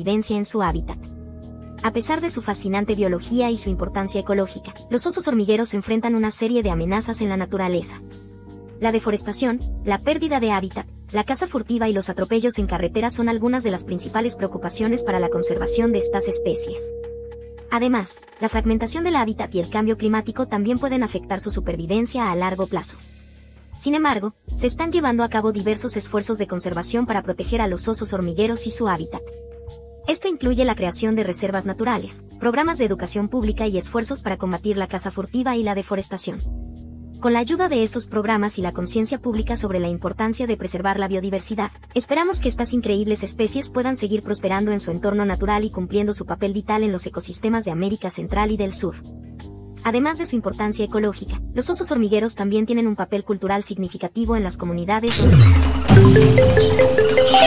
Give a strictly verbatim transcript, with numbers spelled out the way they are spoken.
supervivencia en su hábitat. A pesar de su fascinante biología y su importancia ecológica, los osos hormigueros enfrentan una serie de amenazas en la naturaleza. La deforestación, la pérdida de hábitat, la caza furtiva y los atropellos en carretera son algunas de las principales preocupaciones para la conservación de estas especies. Además, la fragmentación del hábitat y el cambio climático también pueden afectar su supervivencia a largo plazo. Sin embargo, se están llevando a cabo diversos esfuerzos de conservación para proteger a los osos hormigueros y su hábitat. Esto incluye la creación de reservas naturales, programas de educación pública y esfuerzos para combatir la caza furtiva y la deforestación. Con la ayuda de estos programas y la conciencia pública sobre la importancia de preservar la biodiversidad, esperamos que estas increíbles especies puedan seguir prosperando en su entorno natural y cumpliendo su papel vital en los ecosistemas de América Central y del Sur. Además de su importancia ecológica, los osos hormigueros también tienen un papel cultural significativo en las comunidades donde